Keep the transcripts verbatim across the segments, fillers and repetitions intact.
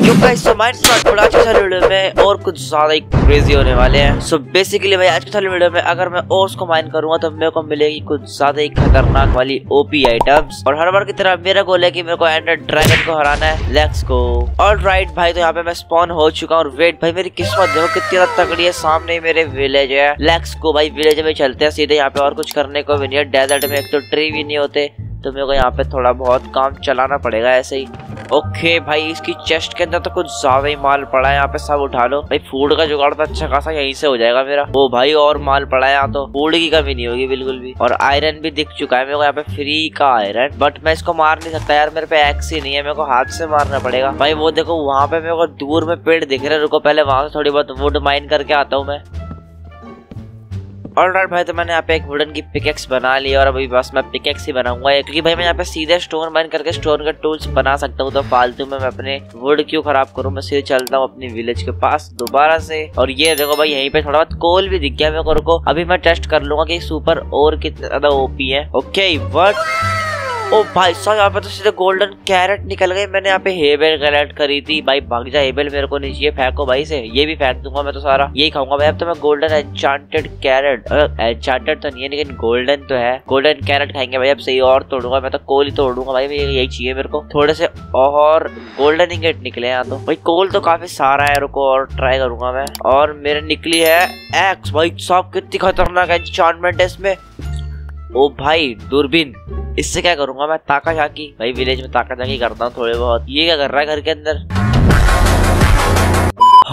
So my थोड़ा अच्छा video में और कुछ ज्यादा ही क्रेजी होने वाले हैं। सो so बेसिकली भाई आज के वीडियो में अगर मैं ओर्स को माइन करूंगा तो मेरे को मिलेगी कुछ ज्यादा ही खतरनाक वाली ओपी आइटम्स। और हर बार की तरह मेरा गोल है कि मेरे को एंडर ड्रैगन को हराना है। Let's go. ऑलराइट भाई, तो यहाँ पे मैं स्पॉन हो चुका हूँ। वेट भाई, मेरी किस्मत देखो कितनी तगड़ी है। सामने मेरे विलेज है। लेट्स गो भाई, विलेज में चलते हैं सीधे। यहाँ पे और कुछ करने को भी नहीं है। डेजर्ट में एक तो ट्री भी नहीं होते, तो मेरे को यहाँ पे थोड़ा बहुत काम चलाना पड़ेगा ऐसे ही। ओके भाई, इसकी चेस्ट के अंदर तो कुछ ज्यादा ही माल पड़ा है। यहाँ पे सब उठा लो भाई। फूड का जुगाड़ तो अच्छा खासा यहीं से हो जाएगा मेरा। वो भाई और माल पड़ा है यहाँ, तो फूड की कमी नहीं होगी बिल्कुल भी। और आयरन भी दिख चुका है मेरे को यहाँ पे, फ्री का आयरन। बट मैं इसको मार नहीं सकता यार, मेरे पे एक्स ही नहीं है। मेरे को हाथ से मारना पड़ेगा भाई। वो देखो वहाँ पे मेरे को दूर में पेड़ दिख रहे हैं। रुको पहले वहां से थोड़ी बहुत वुड माइन करके आता हूँ मैं। ऑलराइट भाई, तो मैंने यहाँ पे एक वुडन की पिकेक्स बना ली और अभी बस मैं पिकेक्स ही बनाऊंगा, क्योंकि भाई मैं यहाँ पे सीधे स्टोन माइन करके स्टोन के टूल्स बना सकता हूँ। तो फालतू में मैं अपने वुड क्यों खराब करूँ। मैं सीधे चलता हूँ अपनी विलेज के पास दोबारा से। और ये देखो भाई, यहीं पे थोड़ा बहुत कोल भी दिख गया मेरे को। रुको अभी मैं टेस्ट कर लूंगा कि सुपर और कितना ज्यादा ओपी है। ओके वट, ओ भाई साहब, यहाँ पे तो सीधे गोल्डन कैरेट निकल गए। मैंने यहाँ पे हेबेल कैरेट खरी थी भाई। भाग जा हेबेल, मेरे को नहीं चाहिए। फेंको भाई से, ये भी फेंक दूंगा मैं तो, सारा यही खाऊंगा भाई अब तो मैं। गोल्डन एन्चांटेड कैरेट, एन्चांटेड तो नहीं है लेकिन गोल्डन तो है। गोल्डन कैरेट खाएंगे भाई अब सही। और तोड़ूंगा मैं तो, कोल ही तोड़ूंगा भाई, यही चाहिए मेरे को। थोड़े से और गोल्डन इंगेट निकले यहाँ तो भाई। कोल तो काफी सारा है, रुको और ट्राई करूंगा मैं। और मेरे निकली है एक्स। भाई साहब कितनी खतरनाक एन्चांटमेंट है इसमें। ओ भाई दूरबीन, इससे क्या करूंगा मैं। ताका झाकी भाई, विलेज में ताका झाकी करता हूँ थोड़े बहुत। ये क्या कर रहा है घर के अंदर।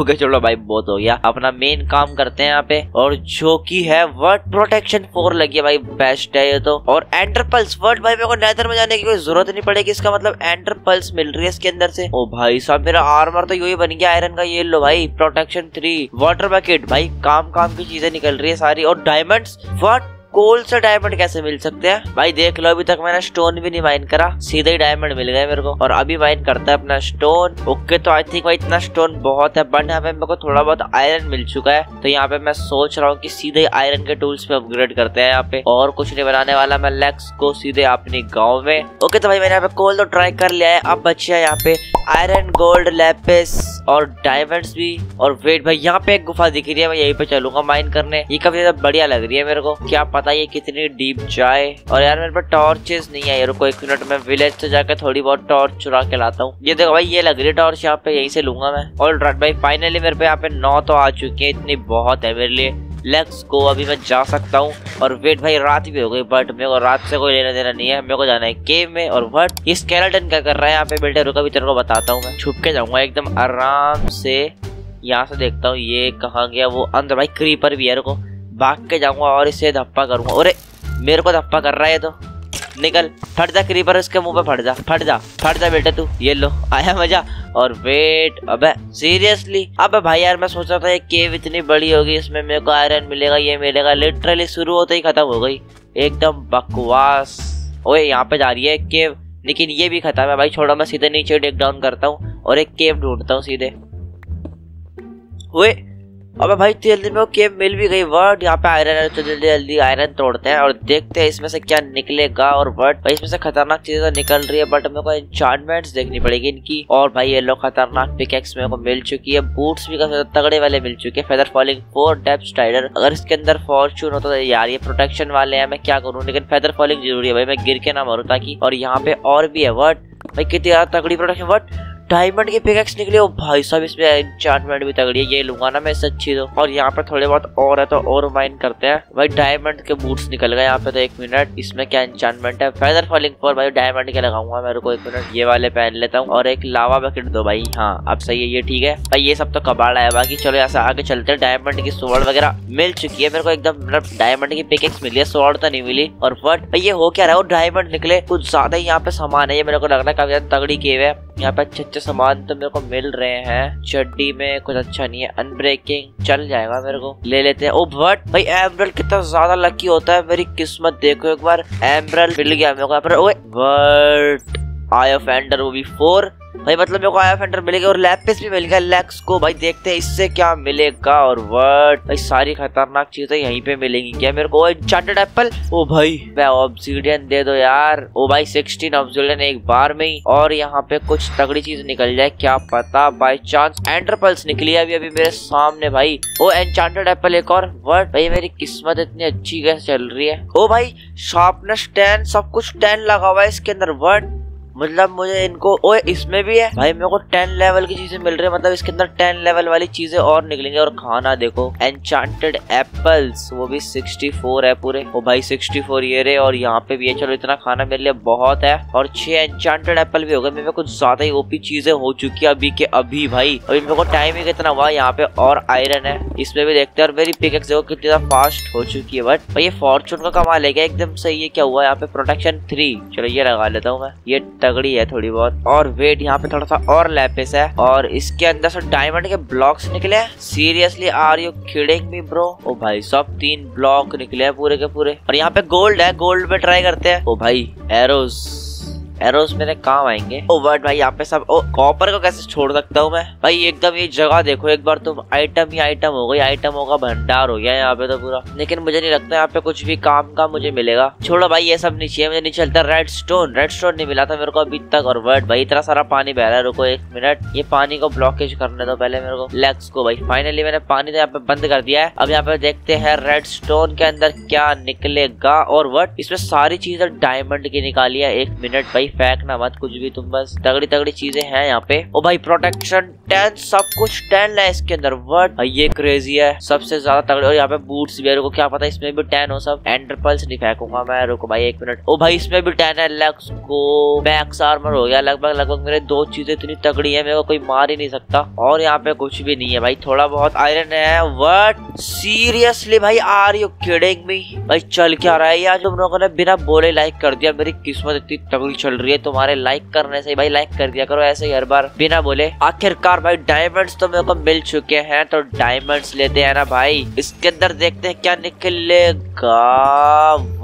ओके चलो भाई, बहुत हो गया, अपना मेन काम करते हैं यहाँ पे। और जो की है वर्ड प्रोटेक्शन फोर लगी है भाई, बेस्ट है ये तो। और एंटर पल्स वर्ड, भाई मेरे को नेदर में जाने की कोई जरूरत नहीं पड़ेगी। इसका मतलब एंटर पल्स मिल रही है इसके अंदर से। ओ भाई साहब, मेरा आर्मर तो यही बन गया आयरन का। ये लो भाई प्रोटेक्शन थ्री। वाटर बकेट भाई, काम काम की चीजें निकल रही है सारी। और डायमंड्स, वर्ड कोल से डायमंड कैसे मिल सकते हैं भाई। देख लो अभी तक मैंने स्टोन भी नहीं माइन करा, सीधे ही डायमंड मिल गए मेरे को। और अभी माइन करता है अपना स्टोन। ओके तो आई थिंक भाई इतना स्टोन बहुत है। बट यहाँ पे मेरे को थोड़ा बहुत आयरन मिल चुका है, तो यहाँ पे मैं सोच रहा हूँ कि सीधे आयरन के टूल्स पे अपग्रेड करते हैं। यहाँ पे और कुछ नहीं बनाने वाला मैं। लेट्स को सीधे अपने गाँव में। ओके तो भाई मैंने यहाँ पे कोल तो ट्राई कर लिया है। अब बची है यहाँ पे आयरन, गोल्ड, लैपिस और डायमंड्स भी। और वेट भाई, यहाँ पे एक गुफा दिख रही है, मैं यहीं पे चलूंगा माइन करने। ये काफी ज्यादा बढ़िया लग रही है मेरे को, क्या पता ये कितनी डीप जाए। और यार मेरे पास टॉर्चेस नहीं है यार। रुको एक मिनट, मैं विलेज से जाकर थोड़ी बहुत टॉर्च चुरा के लाता हूँ। ये देखो भाई, ये लग रही है टॉर्च, यहाँ पे यहीं से लूंगा मैं। ऑलराइट भाई, फाइनली मेरे पे यहाँ पे नौ तो आ चुकी है, इतनी बहुत है मेरे लिए। लेट्स गो, अभी मैं जा सकता हूँ। और वेट भाई, रात भी हो गई, बट मेरे को रात से कोई लेना देना नहीं है। मेरे को जाना है केव में। और बट ये स्केलेटन क्या कर रहा है यहाँ पे बेटे, रुका भी तेरे को बताता हूँ मैं। छुप के जाऊंगा एकदम आराम से, यहाँ से देखता हूँ ये कहाँ गया वो अंदर। भाई क्रीपर भी है, रुको भाग के जाऊंगा और इसे धप्पा करूंगा। अरे मेरे को धप्पा कर रहा है तो, निकल फट जा क्रीपर, उसके मुंह पे फट जा, फट जा, फट जा बेटे तू। ये लो, आया मजा। और वेट, अबे सीरियसली, अबे भाई यार मैं सोच रहा था ये केव इतनी बड़ी होगी, इसमें मेरे को आयरन मिलेगा, ये मिलेगा। लिटरली शुरू होते ही खत्म हो गई, एकदम बकवास। ओए यहाँ पे जा रही है केव, लेकिन ये भी खत्म है भाई। छोड़ो, मैं सीधे नीचे टेक डाउन करता हूँ और एक केव ढूंढता हूँ सीधे। ओए अबे भाई, जल्दी में वो केव मिल भी गई। वर्ड यहाँ पे आयरन है, तो जल्दी जल्दी आयरन तोड़ते हैं और देखते हैं इसमें से क्या निकलेगा। और वर्ड भाई, इसमें से खतरनाक चीजें तो निकल रही है, बट मेरे को एन्चांटमेंट्स देखनी पड़ेगी इनकी। और भाई ये लो, खतरनाक पिकेक्स मेरे को मिल चुकी है। बूट्स भी काफी तगड़े वाले मिल चुके हैं। Feather falling four, depth strider, अगर इसके अंदर फॉर्चून होता तो यार, ये प्रोटेक्शन वाले हैं, मैं क्या करूँ, लेकिन फेदर फॉलिंग जरूरी है भाई, मैं गिर के ना मरूँ ताकि। और यहाँ पे और भी है वर्ड भाई, कितनी ज्यादा तगड़ी प्रोटेक्शन। वर्ड डायमंड के पिकेक्स निकले। ओ भाई साहब, इसमें एन्चांटमेंट भी तगड़ी है, ये लूंगा ना मैं, इससे अच्छी तो। और यहाँ पर थोड़े बहुत और है तो और माइन करते हैं भाई। डायमंड के बूट्स निकल गए यहाँ पे, तो एक मिनट, इसमें क्या एन्चांटमेंट है। फेदर फॉलिंग फोर भाई, डायमंड के लगाऊंगा मेरे को। एक मिनट, ये वाले पहन लेता हूँ। और एक लावा बकेट दो भाई, हाँ अब सही है, ये ठीक है भाई। ये सब तो कबाड़ा है बाकी। चलो यहाँ से आगे चलते हैं। डायमंड की स्वॉर्ड वगैरह मिल चुकी है मेरे को एकदम, मतलब डायमंड की पिकेक्स मिली है, स्वॉर्ड तो नहीं मिली। और वर्ड भाई ये हो क्या रहा है, डायमंड निकले। कुछ ज्यादा ही यहाँ पे सामान है, ये मेरे को लग रहा है काफी ज्यादा तगड़ी केव है। यहाँ पे अच्छे अच्छे सामान तो मेरे को मिल रहे हैं। चड्डी में कुछ अच्छा नहीं है। अनब्रेकिंग चल जाएगा मेरे को, ले लेते हैं। ओ बट भाई एमरल्ड कितना ज्यादा लकी होता है, मेरी किस्मत देखो एक बार। एमरल्ड मिल गया मेरे को। ओए बट आई ऑफ एंडर, वो भी फोर। भाई मतलब मेरे को आया फेंडर मिलेगा और लैपिस भी मिल गया लेक्स को। भाई देखते हैं इससे क्या मिलेगा। और वर्ड भाई सारी खतरनाक चीजें यहीं पे मिलेंगी क्या मेरे को? चार्टेड एप्पल, ओ भाई ऑब्सिडियन दे दो यार। ओ भाई सोलह ऑब्सिडियन एक बार में ही। और यहाँ पे कुछ तगड़ी चीज निकल जाए, क्या पता बाय चांस। एंडर पल्स निकली अभी अभी मेरे सामने भाई। ओ एन्चांटेड एप्पल एक और वर्ड। भाई मेरी किस्मत इतनी अच्छी कैसे चल रही है। ओ भाई शार्पनेस टेन, सब कुछ टेन लगा हुआ है इसके अंदर वर्ड। मतलब मुझे इनको, ओए इसमें भी है भाई, मेरे को टेन लेवल की चीजें मिल रही है। मतलब इसके अंदर टेन लेवल वाली चीजें और निकलेंगी। और खाना देखो, एन्चांटेड एप्पल्स, वो भी चौंसठ है पूरे। ओ भाई चौंसठ ये रहे। और यहाँ पे भी है। चलो इतना खाना मेरे लिए बहुत है। और छह एन्चांटेड एप्पल भी हो गए। मेरे को कुछ ज्यादा ही ओपी चीजें हो चुकी है अभी के अभी भाई। अभी मेरे को टाइम ही कितना हुआ यहाँ पे। और आयरन है, इसमें भी देखते हैं। और मेरी पिकेक्स देखो कितनी ज्यादा फास्ट हो चुकी है। बट भाई ये फॉर्चून का कमाल है क्या एकदम से? ये क्या हुआ यहाँ पे? प्रोटेक्शन थ्री, चलो ये लगा लेता हूँ मैं, ये तगड़ी है थोड़ी बहुत। और वेट यहाँ पे थोड़ा सा और लैपिस है। और इसके अंदर से डायमंड के ब्लॉक्स निकले। Seriously are you kidding me bro? ओ भाई सब तीन ब्लॉक निकले हैं पूरे के पूरे। और यहाँ पे गोल्ड है, गोल्ड में ट्राई करते हैं। ओ भाई एरोस, एरोस मेरे काम आएंगे। ओ वर्ड भाई यहाँ पे सब। ओ कॉपर को कैसे छोड़ सकता हूँ मैं भाई? एकदम ये जगह देखो एक बार तुम, आइटम ही आइटम हो गई, आइटम होगा भंडार हो गया यहाँ पे तो पूरा। लेकिन मुझे नहीं लगता यहाँ पे कुछ भी काम का मुझे मिलेगा। छोड़ो भाई ये सब नहीं चाहिए मुझे। नहीं चलता। रेड स्टोन, रेड स्टोन नहीं मिला था मेरे को अभी तक। और वर्ड भाई इतना सारा पानी बह रहा है, रुको एक मिनट, ये पानी को ब्लॉकेज करने दो पहले मेरे को, लेग्स को। भाई फाइनली मैंने पानी तो यहाँ पे बंद कर दिया है। अब यहाँ पे देखते हैं रेड स्टोन के अंदर क्या निकलेगा। और वर्ड इसमें सारी चीजें डायमंड की निकाली है। एक मिनट भाई फेंक ना मत कुछ भी तुम, बस तगड़ी तगड़ी चीजें हैं यहाँ पे। ओ भाई प्रोटेक्शन टेन, सब कुछ टेन है इसके अंदर वर्ड। ये क्रेजी है, सबसे ज्यादा तगड़ी। और यहाँ पे बूट्स भी है, रुको क्या पता इसमें भी टेन हो सब। एंडर पल्स नहीं फेंकूंगा मैं, रुको भाई एक मिनट। ओ भाई इसमें भी टेन है। लेग्स को मैक्स आर्मर हो गया लगभग लगभग। मेरे दो चीजें इतनी तगड़ी है मेरे को कोई मार ही नहीं सकता। और यहाँ पे कुछ भी नहीं है भाई, थोड़ा बहुत आयरन है। वर्ड सीरियसली भाई आर यू किडिंग मी? भाई चल क्या रहा है यार, तुम लोगों ने बिना बोले लाइक कर दिया। मेरी किस्मत इतनी तगड़ी चल रही है तुम्हारे लाइक करने से। भाई लाइक कर दिया करो ऐसे ही हर बार बिना बोले। आखिरकार भाई डायमंड्स तो मेरे को मिल चुके हैं, तो डायमंड्स लेते हैं ना भाई। इसके अंदर देखते हैं क्या निकलेगा।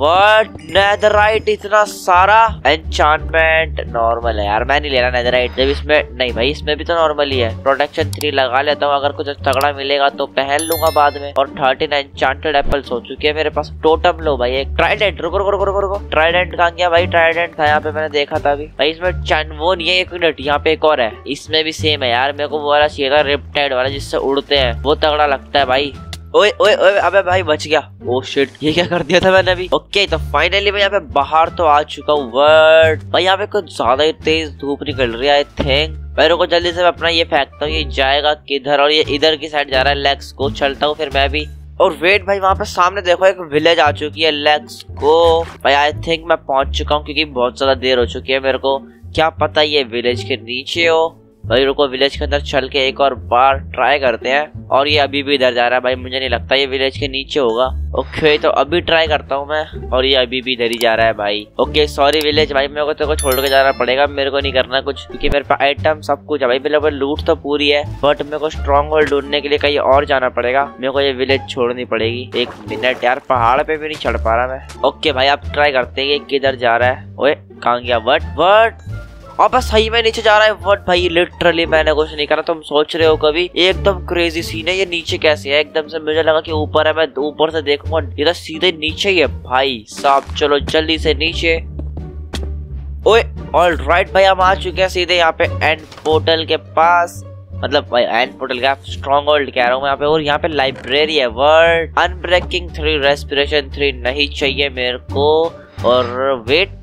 व्हाट नेदरराइट इतना सारा, एन्चांटमेंट नॉर्मल है यार, मैं नहीं ले रहा नेदरराइट। जब इसमें नहीं भाई, इसमें भी तो नॉर्मल ही है। प्रोटेक्शन थ्री लगा लेता हूँ, अगर कुछ तगड़ा मिलेगा तो पहन लूंगा बाद में। और थर्टीन एन्चांटेड एप्पल्स हो चुके हैं मेरे पास। टोटम लो भाई, एक ट्राइडेंट, रुको रुको रुको रुको, ट्राइडेंट कहाँ गया भाई? ट्राइडेंट था यहाँ पे, मैंने देखा था अभी भाई। इसमें चैनवोन, ये एक मिनट यहाँ पे एक और है, इसमें भी सेम है यार। मेरे को वो वाला चाहिए था रेप्टाइड वाला जिससे उड़ते हैं, वो तगड़ा लगता है भाई। ओए ओए ओए अबे भाई बच गया। ओ शिट, ये क्या कर दिया था मैंने अभी। ओके तो फाइनली मैं यहाँ पे बाहर तो आ चुका हूँ वर्ड। भाई यहाँ पे कुछ ज्यादा ही तेज धूप निकल रही है आई थिंक। भाई रुको जल्दी से मैं अपना ये फेंकता हूँ, ये जाएगा किधर? और ये इधर की साइड जा रहा है, लेग्स को चलता हूँ फिर मैं भी। और वेट भाई वहाँ पे सामने देखो एक विलेज आ चुकी है, लेग्स को। भाई आई थिंक मैं पहुंच चुका हूँ क्योंकि बहुत ज्यादा देर हो चुकी है मेरे को। क्या पता ये विलेज के नीचे हो। भाई रुको विलेज के अंदर चल के एक और बार ट्राई करते हैं। और ये अभी भी इधर जा रहा है भाई, मुझे नहीं लगता ये विलेज के नीचे होगा। ओके तो अभी ट्राई करता हूँ मैं। और ये अभी भी इधर ही जा रहा है भाई। ओके सॉरी विलेज भाई, मेरे को तेरे को छोड़ के जाना पड़ेगा, मेरे को नहीं करना कुछ क्योंकि मेरे पास आइटम सब कुछ है भाई। मेरे पास लूट तो पूरी है, बट मेरे को स्ट्रॉन्ग होल्ड ढूंढने के लिए कहीं और जाना पड़ेगा। मेरे को ये विलेज छोड़नी पड़ेगी। एक मिनट यार, पहाड़ पे भी नहीं चढ़ पा रहा मैं। ओके भाई आप ट्राई करते हैं किधर जा रहा है। ओए कहाँ गया वर्ड? वर्ड और बस सही में नीचे जा रहा है वर्ड। भाई लिटरली मैंने कुछ नहीं करा, तुम सोच रहे हो कभी? एकदम क्रेजी सीन है। ये नीचे कैसे है एकदम से? मुझे लगा कि ऊपर है, मैं ऊपर से देखूंगा, ये तो सीधे नीचे ही है भाई साहब। चलो जल्दी से नीचे। ओए ऑल राइट भाई हम आ चुके हैं सीधे यहाँ पे एंड पोर्टल के पास। मतलब भाई एंड पोर्टल का स्ट्रॉन्ग होल्ड कह रहा हूँ यहाँ पे। और यहाँ पे लाइब्रेरी है word. Unbreaking three, respiration three नहीं चाहिए मेरे को। और वेट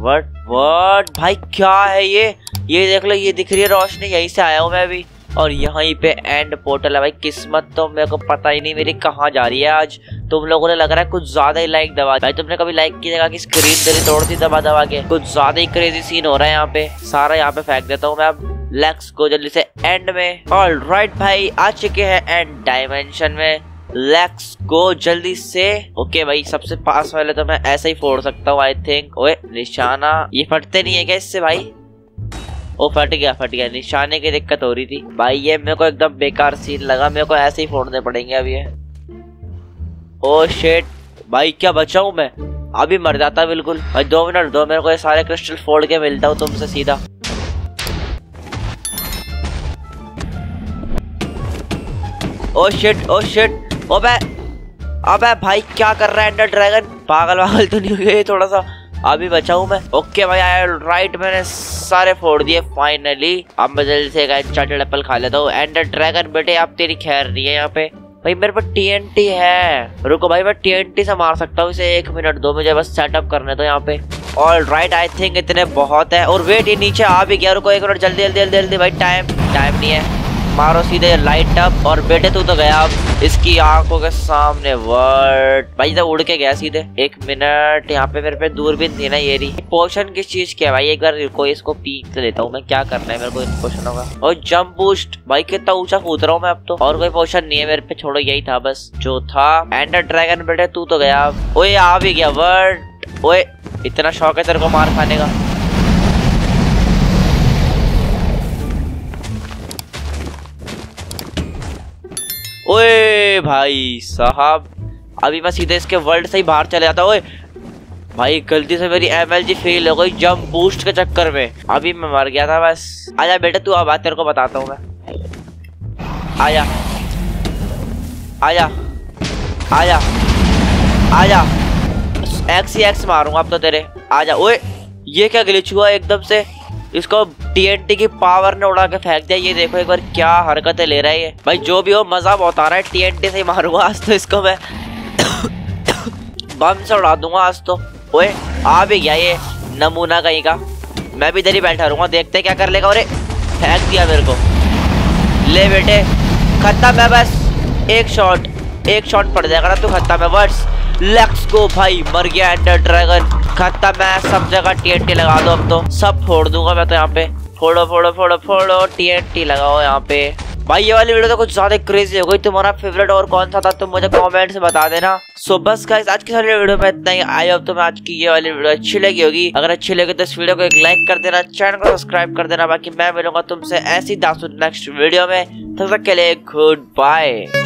वर्ड, वर्ड भाई क्या है ये? ये देख लो, ये दिख रही है रोशनी, यहीं से आया हूँ मैं अभी। और यहीं पे एंड पोर्टल है भाई। किस्मत तो मेरे को पता ही नहीं मेरी कहाँ जा रही है आज। तुम लोगों ने लग रहा है कुछ ज्यादा ही लाइक दबा। भाई तुमने कभी लाइक की जगह की स्क्रीन तेरी तोड़ दी दबा दबा के। कुछ ज्यादा ही क्रेजी सीन हो रहा है यहाँ पे। सारा यहाँ पे फेंक देता हूँ मैं अब लेग्स को जल्दी से एंड में। ऑल राइट भाई आ चुके हैं एंड डायमेंशन में, लेग्स को जल्दी से। ओके भाई सबसे पास वाले तो मैं ऐसे ही फोड़ सकता हूँ आई थिंक। ओए निशाना, ये फटते नहीं है क्या इससे भाई? ओ फट गया फट गया, निशाने की दिक्कत हो रही थी भाई। ये मेरे को एकदम बेकार सीन लगा, मेरे को ऐसे ही फोड़ने पड़ेंगे अब ये। ओ शिट भाई क्या बचा हूँ मैं? अभी मर जाता बिल्कुल भाई। दो मिनट दो, मेरे को ये सारे क्रिस्टल फोड़ के मिलता हूँ तुमसे सीधा। ओ शिट ओ शिट ओबे अबे भाई क्या कर रहा है एंडर ड्रैगन, पागल वागल तो नहीं हो गया? थोड़ा सा अभी बचा हूँ मैं। ओके भाई आई राइट, मैंने सारे फोड़ दिए फाइनली। अब मैं जल्दी से एक चार्टेड एप्पल खा लेता हूँ। एंडर ड्रैगन बेटे आप तेरी खैर नहीं है यहाँ पे। भाई मेरे पास टीएनटी है, रुको भाई मैं टीएनटी से मार सकता हूँ इसे। एक मिनट दो मुझे बस सेटअप करने दो यहाँ पे। ऑल राइट आई थिंक इतने बहुत है। और वेट ये नीचे आ भी गया, रुको एक मिनट जल्दी जल्दी जल्दी जल्दी भाई, टाइम टाइम नहीं है। मारो सीधे लाइट अप। और बेटे तू तो गया अब इसकी आंखों के सामने। वर्ड भाई तो उड़ के गया सीधे। एक मिनट यहाँ पे मेरे पे दूरबीन थी ना ये रही। पोशन किस चीज की है भाई? एक बार कोई इसको पीक लेता हूँ मैं, क्या करना है मेरे को इन पोशनों का। और जंप बूस्ट भाई कितना ऊंचा कूद रहा हूँ मैं अब तो। और कोई पोशन नहीं है मेरे पे, छोड़ो यही था बस जो था। एंडर ड्रैगन बेटे तू तो गया अब। ओए आ भी गया वर्ड। ओए इतना शौक है तेरे को मार खाने का। ओए भाई साहब अभी मैं सीधे इसके वर्ल्ड से ही बाहर चले जाता। ओए भाई गलती से मेरी एमएलजी फेल हो गई जंप बूस्ट के चक्कर में, अभी मैं मर गया था बस। आजा बेटा तू, अब तेरे को बताता हूँ मैं। आजा आजा आजा आजा, एक्स एक्स मारूंगा अब तो तेरे। आजा। ओए ये क्या ग्लिच हुआ एकदम से, इसको टीएनटी की पावर ने उड़ा के फेंक दिया। ये देखो एक बार क्या हरकतें ले रहा है ये। भाई जो भी हो मजा बहुत आ रहा है, टीएनटी से ही मारूंगा आज तो इसको मैं। बम से उड़ा दूंगा आज तो। ओए आ भी गया ये नमूना कहीं का। मैं भी इधर ही बैठा रहूंगा, देखते क्या कर लेगा। अरे फेंक दिया मेरे को। ले बेटे खत्म है बस, एक शॉट एक शॉट पड़ जाएगा ना तो खत्म है बस। लेट्स गो भाई, मर गया एंडर ड्रैगन, खत्म है। सब जगह टीएनटी लगा दो अब तो, सब फोड़ दूंगा मैं तो यहाँ पे। फोड़ो फोड़ो फोड़ो फोड़ो, टीएनटी लगाओ यहाँ पे। भाई ये वाली वीडियो तो कुछ ज्यादा क्रेजी हो गई। तुम्हारा फेवरेट और कौन सा था तुम मुझे कमेंट से बता देना। सो बस गाइस आज की सारी वीडियो में इतना ही। आई होप तुम्हें आज की ये वाली वीडियो अच्छी लगी होगी। अगर अच्छी लगी तो इस वीडियो को एक लाइक कर देना, चैनल को सब्सक्राइब कर देना। बाकी मैं मिलूंगा तुमसे ऐसी दासू नेक्स्ट वीडियो में, तब तक के लिए गुड बाय।